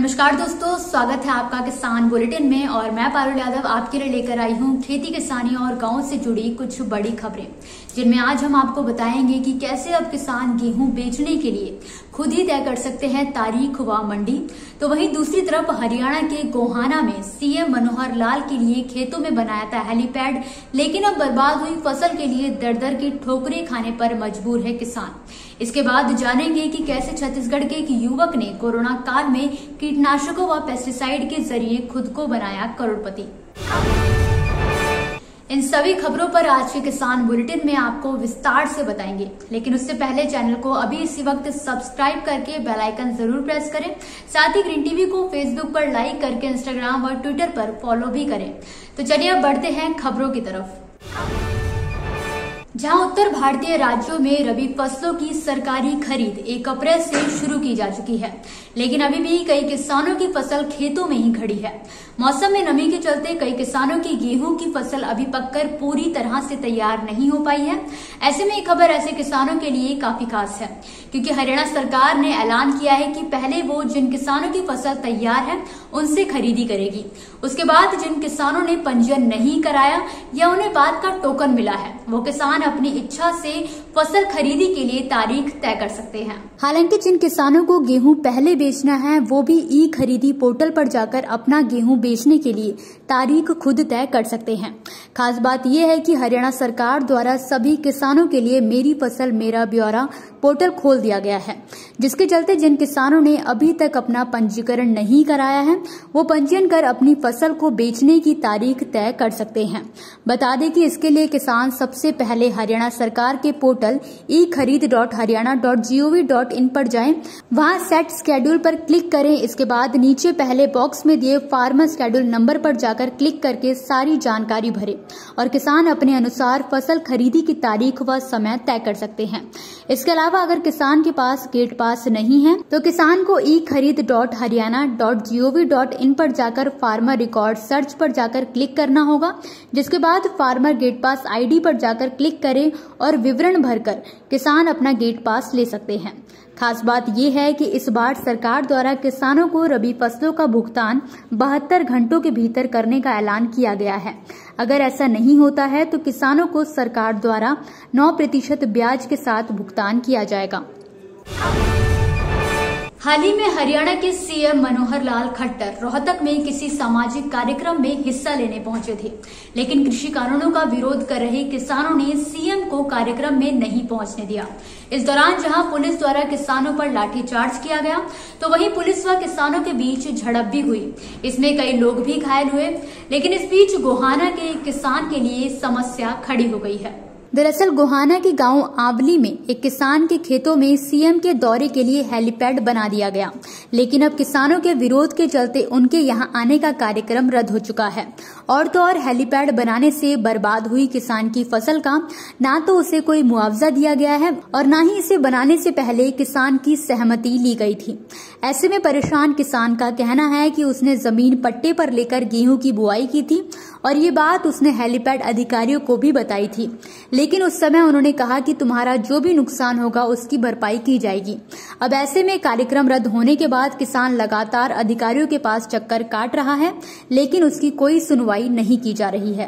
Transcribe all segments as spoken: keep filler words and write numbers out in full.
नमस्कार दोस्तों, स्वागत है आपका किसान बुलेटिन में और मैं पारुल यादव आपके लिए लेकर आई हूं खेती, किसानी और गांव से जुड़ी कुछ बड़ी खबरें, जिनमें आज हम आपको बताएंगे कि कैसे अब किसान गेहूं बेचने के लिए खुद ही तय कर सकते हैं तारीख व मंडी। तो वहीं दूसरी तरफ हरियाणा के गोहाना में सीएम मनोहर लाल के लिए खेतों में बनाया था हेलीपैड, लेकिन अब बर्बाद हुई फसल के लिए दर दर की ठोकरें खाने पर मजबूर है किसान। इसके बाद जानेंगे कि कैसे छत्तीसगढ़ के एक युवक ने कोरोना काल में कीटनाशकों व पेस्टिसाइड के जरिए खुद को बनाया करोड़पति। इन सभी खबरों पर आज के किसान बुलेटिन में आपको विस्तार से बताएंगे, लेकिन उससे पहले चैनल को अभी इसी वक्त सब्सक्राइब करके बेल आइकन जरूर प्रेस करें। साथ ही ग्रीन टीवी को फेसबुक पर लाइक करके इंस्टाग्राम और ट्विटर पर फॉलो भी करें। तो चलिए अब बढ़ते हैं खबरों की तरफ, जहां उत्तर भारतीय राज्यों में रबी फसलों की सरकारी खरीद एक अप्रैल से शुरू की जा चुकी है, लेकिन अभी भी कई किसानों की फसल खेतों में ही खड़ी है। मौसम में नमी के चलते कई किसानों की गेहूं की फसल अभी पककर पूरी तरह से तैयार नहीं हो पाई है। ऐसे में ये खबर ऐसे किसानों के लिए काफी खास है, क्योंकि हरियाणा सरकार ने ऐलान किया है कि पहले वो जिन किसानों की फसल तैयार है उनसे खरीदी करेगी। उसके बाद जिन किसानों ने पंजीयन नहीं कराया या उन्हें बाद का टोकन मिला है, वो किसान अपनी इच्छा से फसल खरीदी के लिए तारीख तय कर सकते हैं। हालांकि जिन किसानों को गेहूं पहले बेचना है वो भी ई खरीदी पोर्टल पर जाकर अपना गेहूं बेचने के लिए तारीख खुद तय कर सकते हैं। खास बात यह है कि हरियाणा सरकार द्वारा सभी किसानों के लिए मेरी फसल मेरा ब्यौरा पोर्टल खोल दिया गया है, जिसके चलते जिन किसानों ने अभी तक अपना पंजीकरण नहीं कराया है वो पंजीयन कर अपनी फसल को बेचने की तारीख तय कर सकते हैं। बता दें कि इसके लिए किसान सबसे पहले हरियाणा सरकार के पोर्टल ई खरीद dot Haryana dot G O V dot in पर जाएं, वहां सेट स्केड्यूल पर क्लिक करें। इसके बाद नीचे पहले बॉक्स में दिए फार्मर स्केड्यूल नंबर पर जाकर क्लिक करके सारी जानकारी भरें और किसान अपने अनुसार फसल खरीदी की तारीख व समय तय कर सकते हैं। इसके अलावा अगर किसान के पास गेट पास नहीं है तो किसान को ई खरीद dot Haryana dot G O V dot in पर जाकर फार्मर रिकॉर्ड सर्च पर जाकर क्लिक करना होगा, जिसके बाद farmer gate pass I D पर जाकर क्लिक करें और विवरण भरकर किसान अपना गेट पास ले सकते हैं। खास बात यह है कि इस बार सरकार द्वारा किसानों को रबी फसलों का भुगतान बहत्तर घंटों के भीतर करने का ऐलान किया गया है। अगर ऐसा नहीं होता है तो किसानों को सरकार द्वारा नौ प्रतिशत ब्याज के साथ भुगतान किया जाएगा। हाल ही में हरियाणा के सीएम मनोहर लाल खट्टर रोहतक में किसी सामाजिक कार्यक्रम में हिस्सा लेने पहुंचे थे, लेकिन कृषि कानूनों का विरोध कर रहे किसानों ने सीएम को कार्यक्रम में नहीं पहुंचने दिया। इस दौरान जहां पुलिस द्वारा किसानों पर लाठीचार्ज किया गया, तो वहीं पुलिस व किसानों के बीच झड़प भी हुई, इसमें कई लोग भी घायल हुए। लेकिन इस बीच गोहाना के एक किसान के लिए समस्या खड़ी हो गई है। दरअसल गोहाना के गांव आंवली में एक किसान के खेतों में सीएम के दौरे के लिए हेलीपैड बना दिया गया, लेकिन अब किसानों के विरोध के चलते उनके यहां आने का कार्यक्रम रद्द हो चुका है। और तो और हेलीपैड बनाने से बर्बाद हुई किसान की फसल का ना तो उसे कोई मुआवजा दिया गया है और ना ही इसे बनाने से पहले किसान की सहमति ली गई थी। ऐसे में परेशान किसान का कहना है कि उसने जमीन पट्टे पर लेकर गेहूं की बुआई की थी और ये बात उसने हेलीपैड अधिकारियों को भी बताई थी, लेकिन उस समय उन्होंने कहा कि तुम्हारा जो भी नुकसान होगा उसकी भरपाई की जाएगी। अब ऐसे में कार्यक्रम रद्द होने के बाद किसान लगातार अधिकारियों के पास चक्कर काट रहा है, लेकिन उसकी कोई सुनवाई नहीं की जा रही है।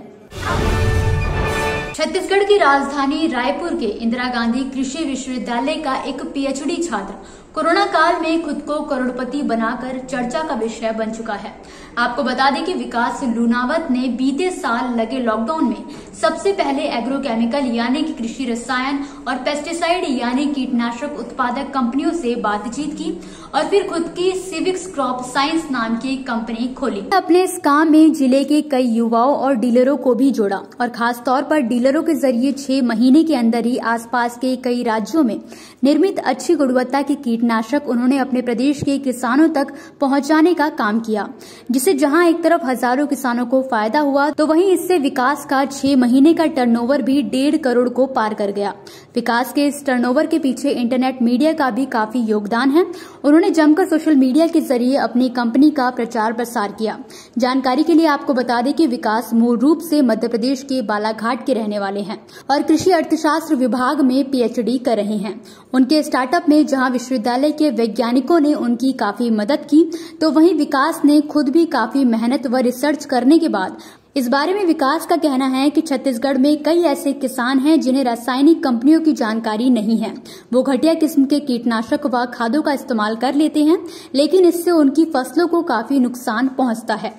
छत्तीसगढ़ की राजधानी रायपुर के इंदिरा गांधी कृषि विश्वविद्यालय का एक पीएचडी छात्र कोरोना काल में खुद को करोड़पति बनाकर चर्चा का विषय बन चुका है। आपको बता दें कि विकास लुनावत ने बीते साल लगे लॉकडाउन में सबसे पहले एग्रोकेमिकल यानी कि कृषि रसायन और पेस्टिसाइड यानी कीटनाशक उत्पादक कंपनियों से बातचीत की और फिर खुद की सिविक क्रॉप साइंस नाम की कंपनी खोली। अपने इस काम में जिले के कई युवाओं और डीलरों को भी जोड़ा और खासतौर पर डीलरों के जरिए छह महीने के अंदर ही आसपास के कई राज्यों में निर्मित अच्छी गुणवत्ता की कीटनाशक उन्होंने अपने प्रदेश के किसानों तक पहुंचाने का काम किया, जिससे जहां एक तरफ हजारों किसानों को फायदा हुआ तो वहीं इससे विकास का छह महीने का टर्नओवर भी डेढ़ करोड़ को पार कर गया। विकास के इस टर्नओवर के पीछे इंटरनेट मीडिया का भी काफी योगदान है। उन्होंने जमकर सोशल मीडिया के जरिए अपनी कंपनी का प्रचार प्रसार किया। जानकारी के लिए आपको बता दें कि विकास मूल रूप से मध्य प्रदेश के बालाघाट के रहने वाले हैं और कृषि अर्थशास्त्र विभाग में पीएचडी कर रहे हैं। उनके स्टार्टअप में जहां विश्वविद्यालय के वैज्ञानिकों ने उनकी काफी मदद की, तो वहीं विकास ने खुद भी काफी मेहनत व रिसर्च करने के बाद इस बारे में विकास का कहना है कि छत्तीसगढ़ में कई ऐसे किसान हैं जिन्हें रासायनिक कंपनियों की जानकारी नहीं है। वो घटिया किस्म के कीटनाशक व खादों का इस्तेमाल कर लेते हैं, लेकिन इससे उनकी फसलों को काफी नुकसान पहुंचता है।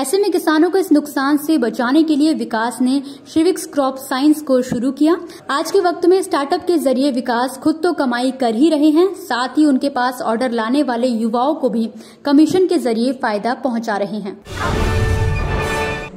ऐसे में किसानों को इस नुकसान से बचाने के लिए विकास ने सिविक क्रॉप साइंस को शुरू किया। आज के वक्त में स्टार्टअप के जरिए विकास खुद तो कमाई कर ही रहे हैं, साथ ही उनके पास ऑर्डर लाने वाले युवाओं को भी कमीशन के जरिए फायदा पहुँचा रहे हैं।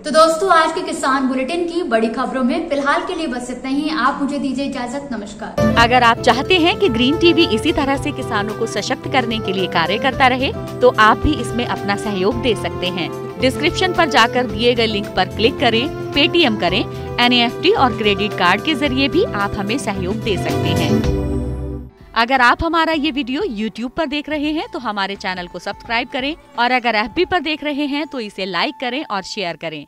तो दोस्तों, आज के किसान बुलेटिन की बड़ी खबरों में फिलहाल के लिए बस इतना ही। आप मुझे दीजिए इजाजत, नमस्कार। अगर आप चाहते हैं कि ग्रीन टीवी इसी तरह से किसानों को सशक्त करने के लिए कार्य करता रहे, तो आप भी इसमें अपना सहयोग दे सकते हैं। डिस्क्रिप्शन पर जाकर दिए गए लिंक पर क्लिक करें, पेटीएम करें, एन ई एफ टी और क्रेडिट कार्ड के जरिए भी आप हमें सहयोग दे सकते हैं। अगर आप हमारा ये वीडियो यूट्यूब पर देख रहे हैं तो हमारे चैनल को सब्सक्राइब करें और अगर एफ बी पर देख रहे हैं तो इसे लाइक करें और शेयर करें।